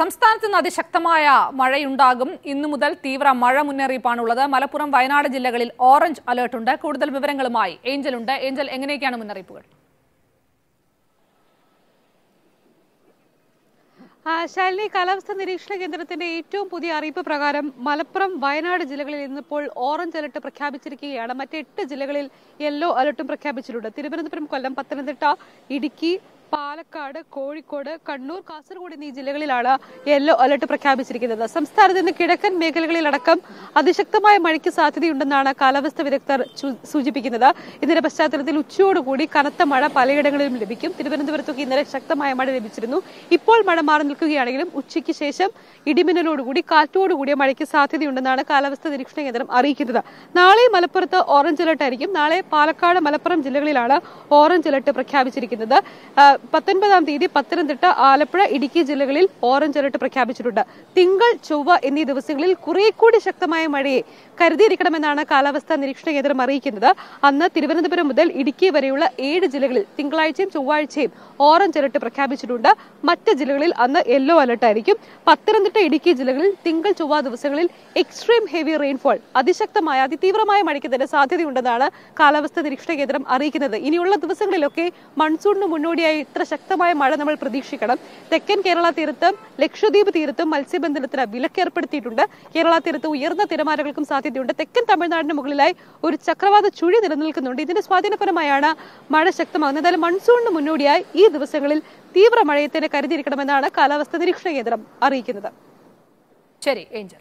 സംസ്ഥാനത്ത് അതിശക്തമായ മഴയുണ്ടാകും. ഇന്നു മുതൽ തീവ്ര മഴ മുന്നറിയിപ്പാണുള്ളത്. മലപ്പുറം, വയനാട് ജില്ലകളിൽ ഓറഞ്ച് അലേർട്ടുണ്ട്. കൂടുതൽ വിവരങ്ങളുമായി ഏഞ്ചൽ ഉണ്ട്. ഏഞ്ചൽ, എങ്ങനെയൊക്കെയാണ് മുന്നറിയിപ്പുകൾ? ശാലിനി, കാലാവസ്ഥാ നിരീക്ഷണ കേന്ദ്രത്തിന്റെ ഏറ്റവും പുതിയ അറിയിപ്പ് പ്രകാരം മലപ്പുറം, വയനാട് ജില്ലകളിൽ ഇന്നിപ്പോൾ ഓറഞ്ച് അലർട്ട് പ്രഖ്യാപിച്ചിരിക്കുകയാണ്. മറ്റ് 8 ജില്ലകളിൽ യെല്ലോ അലർട്ടും പ്രഖ്യാപിച്ചിട്ടുണ്ട്. തിരുവനന്തപുരം, കൊല്ലം, പത്തനംതിട്ട, ഇടുക്കി, പാലക്കാട്, കോഴിക്കോട്, കണ്ണൂർ, കാസർഗോഡ് എന്നീ ജില്ലകളിലാണ് യെല്ലോ അലർട്ട് പ്രഖ്യാപിച്ചിരിക്കുന്നത്. സംസ്ഥാനത്തിന്റെ കിഴക്കൻ മേഖലകളിലടക്കം അതിശക്തമായ മഴയ്ക്ക് സാധ്യതയുണ്ടെന്നാണ് കാലാവസ്ഥാ വിദഗ്ധർ സൂചിപ്പിക്കുന്നത്. ഇതിന്റെ പശ്ചാത്തലത്തിൽ ഉച്ചയോടുകൂടി കനത്ത മഴ പലയിടങ്ങളിലും ലഭിക്കും. തിരുവനന്തപുരത്തൊക്കെ ഇന്നലെ ശക്തമായ മഴ ലഭിച്ചിരുന്നു. ഇപ്പോൾ മഴ മാറി നിൽക്കുകയാണെങ്കിലും ഉച്ചയ്ക്ക് ശേഷം ഇടിമിന്നലോടുകൂടി കാറ്റോടുകൂടിയ മഴയ്ക്ക് സാധ്യതയുണ്ടെന്നാണ് കാലാവസ്ഥാ നിരീക്ഷണ കേന്ദ്രം അറിയിക്കുന്നത്. നാളെ മലപ്പുറത്ത് ഓറഞ്ച് അലർട്ട് ആയിരിക്കും. നാളെ പാലക്കാട്, മലപ്പുറം ജില്ലകളിലാണ് ഓറഞ്ച് അലർട്ട് പ്രഖ്യാപിച്ചിരിക്കുന്നത്. 19-ാം തീയതി പത്തനംതിട്ട, ആലപ്പുഴ, ഇടുക്കി ജില്ലകളിൽ ഓറഞ്ച് അലർട്ട് പ്രഖ്യാപിച്ചിട്ടുണ്ട്. തിങ്കൾ, ചൊവ്വ എന്നീ ദിവസങ്ങളിൽ കുറെ കൂടി ശക്തമായ മഴയെ കരുതിയിരിക്കണമെന്നാണ് കാലാവസ്ഥാ നിരീക്ഷണ കേന്ദ്രം അറിയിക്കുന്നത്. അന്ന് തിരുവനന്തപുരം മുതൽ ഇടുക്കി വരെയുള്ള 7 ജില്ലകളിൽ തിങ്കളാഴ്ചയും ചൊവ്വാഴ്ചയും ഓറഞ്ച് അലർട്ട് പ്രഖ്യാപിച്ചിട്ടുണ്ട്. മറ്റ് ജില്ലകളിൽ അന്ന് യെല്ലോ അലർട്ട് ആയിരിക്കും. പത്തനംതിട്ട, ഇടുക്കി ജില്ലകളിൽ തിങ്കൾ, ചൊവ്വ ദിവസങ്ങളിൽ എക്സ്ട്രീം ഹെവി റെയിൻഫോൾ, അതിശക്തമായ അതിതീവ്രമായ മഴയ്ക്ക് തന്നെ സാധ്യതയുണ്ടെന്നാണ് കാലാവസ്ഥാ നിരീക്ഷണ കേന്ദ്രം അറിയിക്കുന്നത്. ഇനിയുള്ള ദിവസങ്ങളിലൊക്കെ മൺസൂണിന് മുന്നോടിയായി ഇത്ര ശക്തമായ മഴ നമ്മൾ പ്രതീക്ഷിക്കണം. തെക്കൻ കേരള തീരത്തും ലക്ഷദ്വീപ് തീരത്തും മത്സ്യബന്ധനത്തിന് വിലക്കേർപ്പെടുത്തിയിട്ടുണ്ട്. കേരള തീരത്ത് ഉയർന്ന തിരമാലകൾക്കും സാധ്യതയുണ്ട്. തെക്കൻ തമിഴ്നാടിന് മുകളിലായി ഒരു ചക്രവാത ചുഴി നിലനിൽക്കുന്നുണ്ട്. ഇതിന്റെ സ്വാധീനപരമായാണ് മഴ ശക്തമാകുന്നത്. എന്നാൽ മൺസൂണിന് മുന്നോടിയായി ഈ ദിവസങ്ങളിൽ തീവ്ര മഴയെ തന്നെ കരുതിയിരിക്കണമെന്നാണ് കാലാവസ്ഥാ നിരീക്ഷണ കേന്ദ്രം അറിയിക്കുന്നത്. ശരി, ഏഞ്ചൽ.